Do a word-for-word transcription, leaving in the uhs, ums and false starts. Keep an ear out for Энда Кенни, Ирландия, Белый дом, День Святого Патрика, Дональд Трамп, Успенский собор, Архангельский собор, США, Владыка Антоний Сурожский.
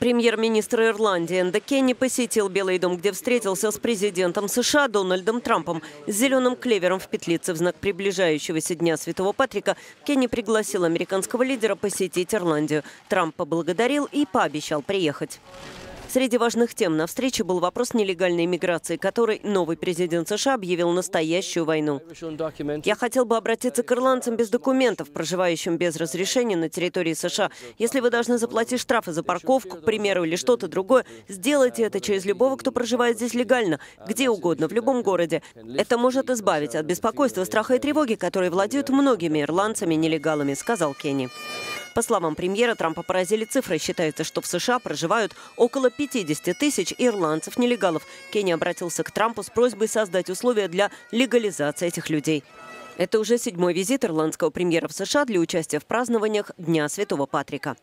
Премьер-министр Ирландии Энда Кенни посетил Белый дом, где встретился с президентом США Дональдом Трампом. С зеленым клевером в петлице в знак приближающегося Дня Святого Патрика Кенни пригласил американского лидера посетить Ирландию. Трамп поблагодарил и пообещал приехать. Среди важных тем на встрече был вопрос нелегальной миграции, которой новый президент США объявил настоящую войну. Я хотел бы обратиться к ирландцам без документов, проживающим без разрешения на территории США. Если вы должны заплатить штрафы за парковку, к примеру, или что-то другое, сделайте это через любого, кто проживает здесь легально, где угодно, в любом городе. Это может избавить от беспокойства, страха и тревоги, которые владеют многими ирландцами-нелегалами, сказал Кенни. По словам премьера, Трампа поразили цифры. Считается, что в США проживают около пятидесяти тысяч ирландцев-нелегалов. Кенни обратился к Трампу с просьбой создать условия для легализации этих людей. Это уже седьмой визит ирландского премьера в США для участия в празднованиях Дня Святого Патрика.